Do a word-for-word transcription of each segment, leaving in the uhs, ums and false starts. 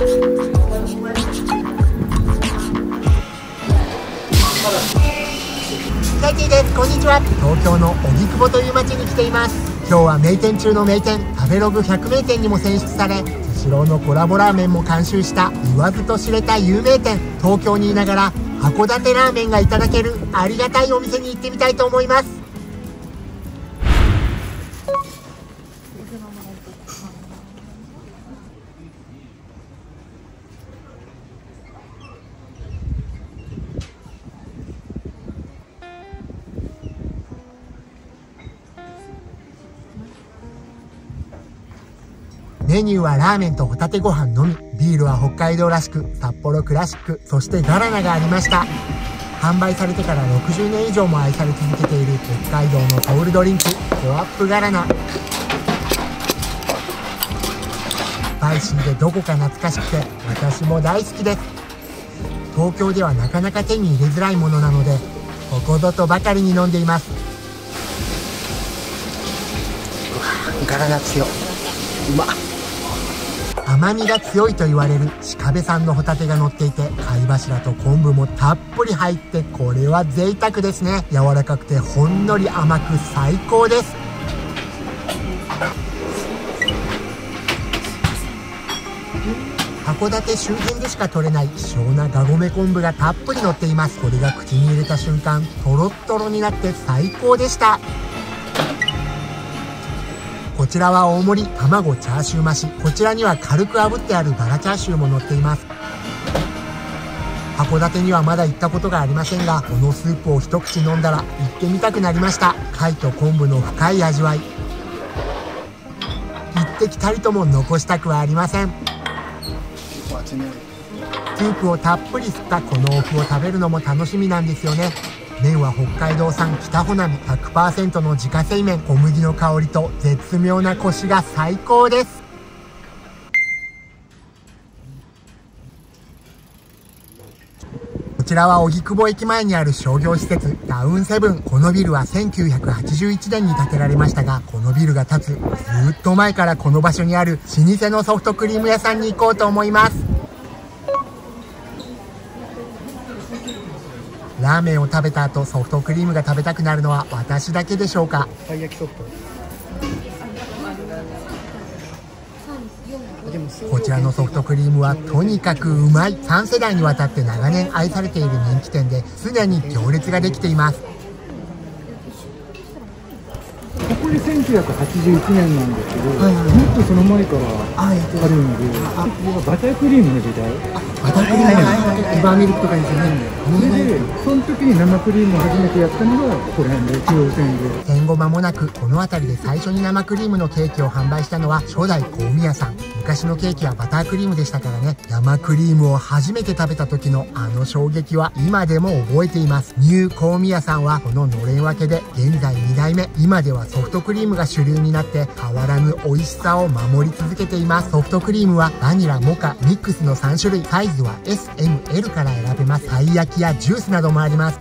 です。こんにちは。東京の荻窪という町に来ています。今日は名店中の名店、食べログ百名店にも選出され、スシローのコラボラーメンも監修した言わずと知れた有名店、東京にいながら函館ラーメンがいただけるありがたいお店に行ってみたいと思います。メニューはラーメンとホタテご飯のみ。ビールは北海道らしく札幌クラシック、そしてガラナがありました。販売されてからろくじゅうねん以上も愛され続けている北海道のソウルドリンク、コアップガラナ。スパイシーでどこか懐かしくて私も大好きです。東京ではなかなか手に入れづらいものなので、ここぞとばかりに飲んでいます。うわ、ガラナ強っ、うまっ。甘みが強いと言われる鹿部産のホタテが乗っていて、貝柱と昆布もたっぷり入って、これは贅沢ですね。柔らかくてほんのり甘く最高です。函館周辺でしか取れない希少ながごめ昆布がたっぷり乗っています。これが口に入れた瞬間、とろっとろになって最高でした。こちらは大盛り卵チャーシュー増し。こちらには軽く炙ってあるバラチャーシューも乗っています。函館にはまだ行ったことがありませんが、このスープを一口飲んだら行ってみたくなりました。貝と昆布の深い味わい、一滴たりとも残したくはありません。スープをたっぷり吸ったこのお麩を食べるのも楽しみなんですよね。麺は北海道産北穂波 ひゃくパーセント の自家製麺。小麦の香りと絶妙なコシが最高です。こちらは荻窪駅前にある商業施設ダウンセブン。このビルはせんきゅうひゃくはちじゅういちねんに建てられましたが、このビルが建つずっと前からこの場所にある老舗のソフトクリーム屋さんに行こうと思います。ラーメンを食べた後、ソフトクリームが食べたくなるのは私だけでしょうか。たい焼きソフト。こちらのソフトクリームはとにかくうまい。さん世代にわたって長年愛されている人気店で、常に行列ができています。ここでせんきゅうひゃくはちじゅういちねんなんですけど、はいはいはい、もっとその前からあるので、あ、ここがバタークリームの時代、バタークリームのエバーミルクとかにするんで、それで、その時に生クリームを初めてやったのがここら辺で、中央線で。戦後間もなく、この辺りで最初に生クリームのケーキを販売したのは初代香味屋さん。昔のケーキはバタークリームでしたからね。生クリームを初めて食べた時のあの衝撃は今でも覚えています。ニュー香味屋さんはこののれん分けで現在にだいめ。今ではソフトクリームが主流になって、変わらぬ美味しさを守り続けています。ソフトクリームはバニラ、モカ、ミックスのさんしゅるい。サイズは エスエムエル から選べます。たい焼きやジュースなどもあります。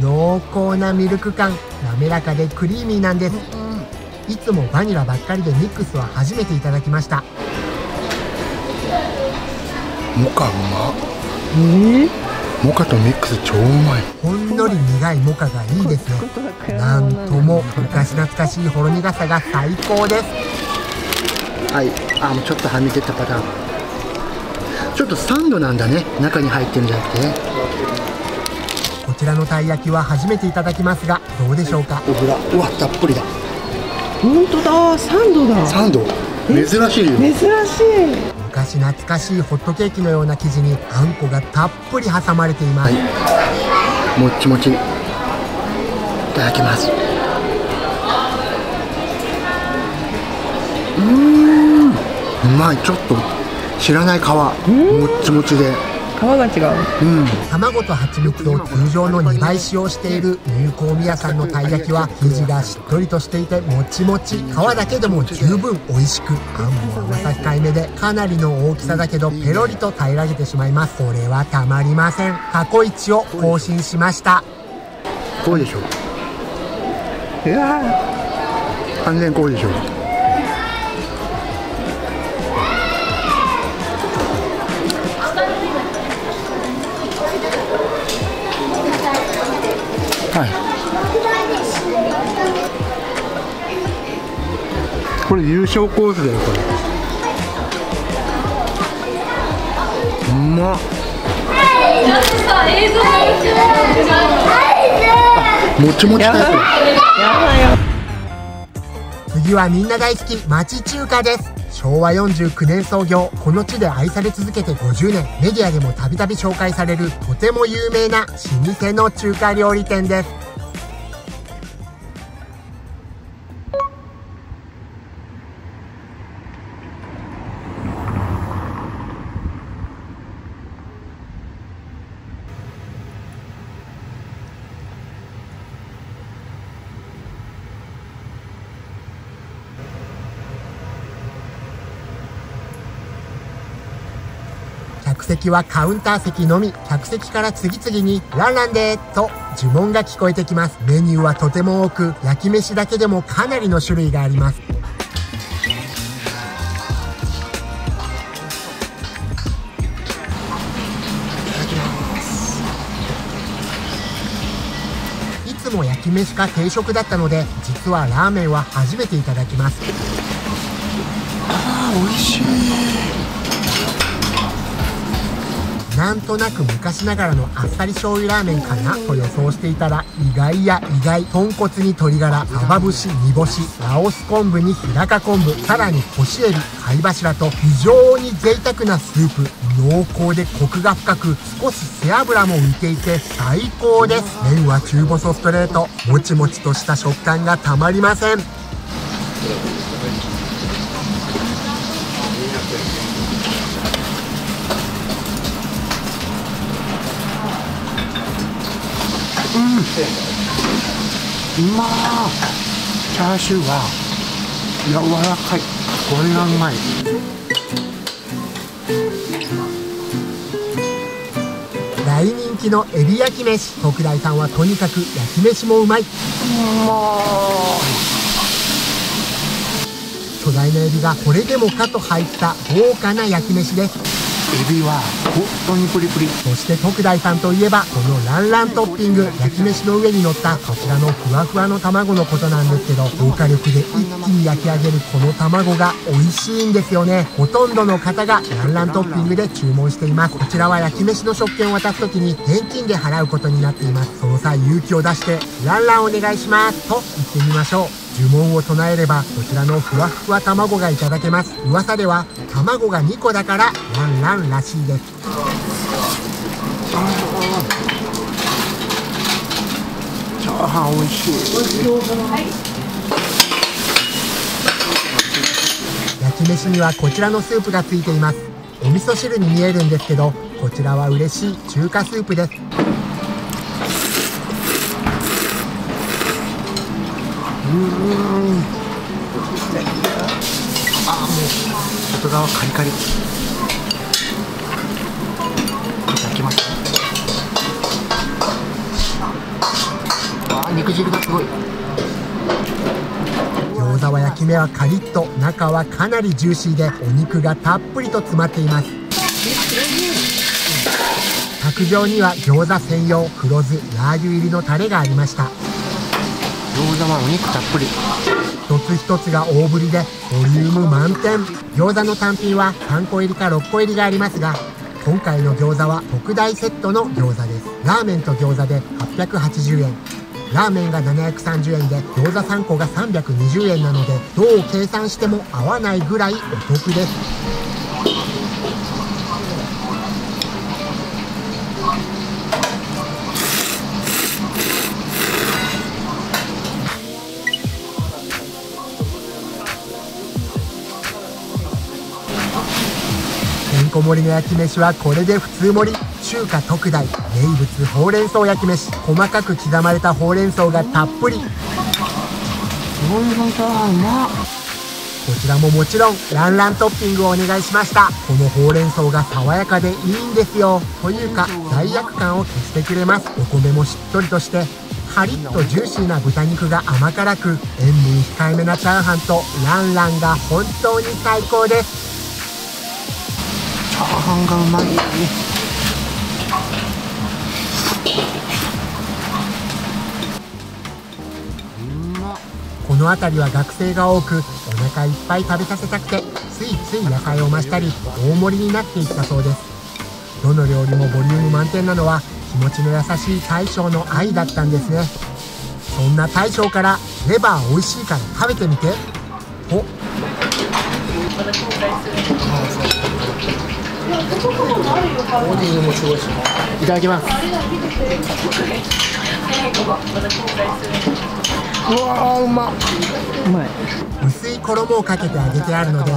濃厚なミルク感、滑らかでクリーミーなんです。いつもバニラばっかりで、ミックスは初めていただきました。モカうま、えー、モカとミックス超うまい。ほんのり苦いモカがいいですね。なんとも昔懐かしいほろ苦さが最高です。はい、あ、もうちょっとはみ出たパターン。ちょっとサンドなんだね、中に入ってるんじゃなくてね。こちらのたい焼きは初めていただきますが、どうでしょうか。おふら、うわ、たっぷりだ。本当だ、サンドだ。サンド、珍しいよ。珍しい。昔懐かしいホットケーキのような生地に、あんこがたっぷり挟まれています。はい、もっちもち。いただきます。うーん、うまい、ちょっと知らない皮、もっちもちで。皮が違う、うん、卵と蜂蜜を通常のにばい使用している入港宮さんのたい焼きは生地がしっとりとしていてもちもち、皮だけでも十分美味しく、あんも甘さ控えめでかなりの大きさだけどペロリと平らげてしまいます。これはたまりません。過去一を更新しました。こうでしょう。いやー完全こうでしょう。はい、これ優勝コースだよ。これうまっ。もちもちタイプ。次はみんな大好き町中華です。しょうわよんじゅうきゅうねん創業、この地で愛され続けてごじゅうねん、メディアでもたびたび紹介されるとても有名な老舗の中華料理店です。客席はカウンター席のみ。客席から次々に「ランランで」と呪文が聞こえてきます。メニューはとても多く、焼き飯だけでもかなりの種類があります。いつも焼き飯か定食だったので、実はラーメンは初めていただきます。あー、美味しい。なんとなく昔ながらのあっさり醤油ラーメンかなと予想していたら、意外や意外、豚骨に鶏ガラ、サバ節、煮干し、ラオス昆布に日高昆布、さらに干しエビ、貝柱と非常に贅沢なスープ。濃厚でコクが深く、少し背脂も浮いていて最高です。麺は中細ストレート、もちもちとした食感がたまりません。うまー。チャーシューは柔らかい。これがうまい。大人気のエビ焼き飯。徳大さんはとにかく焼き飯もうまい。うまー。巨大なエビがこれでもかと入った豪華な焼き飯です。エビは本当にプリプリ。そして徳大さんといえばこのランラントッピング、焼き飯の上に乗ったこちらのふわふわの卵のことなんですけど、高火力で一気に焼き上げるこの卵が美味しいんですよね。ほとんどの方がランラントッピングで注文しています。こちらは焼き飯の食券を渡す時に現金で払うことになっています。その際勇気を出して「ランランお願いします」と言ってみましょう。呪文を唱えればこちらのふわふわ卵がいただけます。噂では卵がにこだからランランらしいです。チャーハン美味しい。焼き飯にはこちらのスープがついています。お味噌汁に見えるんですけど、こちらは嬉しい中華スープです。うーん、ああ、もう外側カリカリ。いただきます。ああ、肉汁がすごい。餃子は焼き目はカリッと、中はかなりジューシーでお肉がたっぷりと詰まっています。卓上には餃子専用黒酢ラー油入りのタレがありました。餃子はお肉たっぷり、一つ一つが大ぶりでボリューム満点。餃子の単品はさんこ入りかろっこ入りがありますが、今回の餃子は特大セットの餃子です。ラーメンと餃子ではっぴゃくはちじゅうえん、ラーメンがななひゃくさんじゅうえんで餃子さんこがさんびゃくにじゅうえんなので、どう計算しても合わないぐらいお得です。小盛りの焼き飯はこれで普通盛り。中華特大名物ほうれん草焼き飯。細かく刻まれたほうれん草がたっぷり。こちらももちろんランラントッピングをお願いしました。このほうれん草が爽やかでいいんですよ。というか罪悪感を消してくれます。お米もしっとりとしてカリッとジューシーな豚肉が甘辛く、塩分控えめなチャーハンとランランが本当に最高です。チャーハンがうまいよね。この辺りは学生が多く、お腹いっぱい食べさせたくてついつい野菜を増したり大盛りになっていったそうです。どの料理もボリューム満点なのは気持ちの優しい大将の愛だったんですね。そんな大将から「レバー美味しいから食べてみて」といただきます。うわーうまっ。うまい。薄い衣をかけて揚げてあるので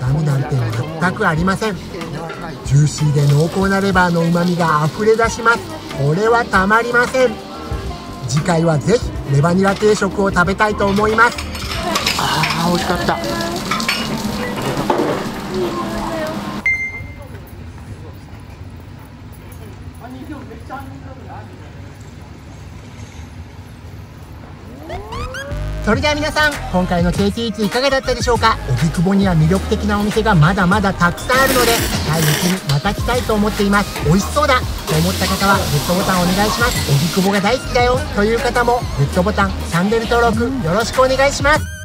臭みなんて全くありません。ジューシーで濃厚なレバーの旨味があふれ出します。これはたまりません。次回はぜひレバニラ定食を食べたいと思います。あー美味しかった。それでは皆さん、今回の ケーティーティー いかがだったでしょうか。荻窪には魅力的なお店がまだまだたくさんあるので、来月にまた来たいと思っています。美味しそうだと思った方はグッドボタンお願いします。荻窪が大好きだよという方もグッドボタン、チャンネル登録よろしくお願いします。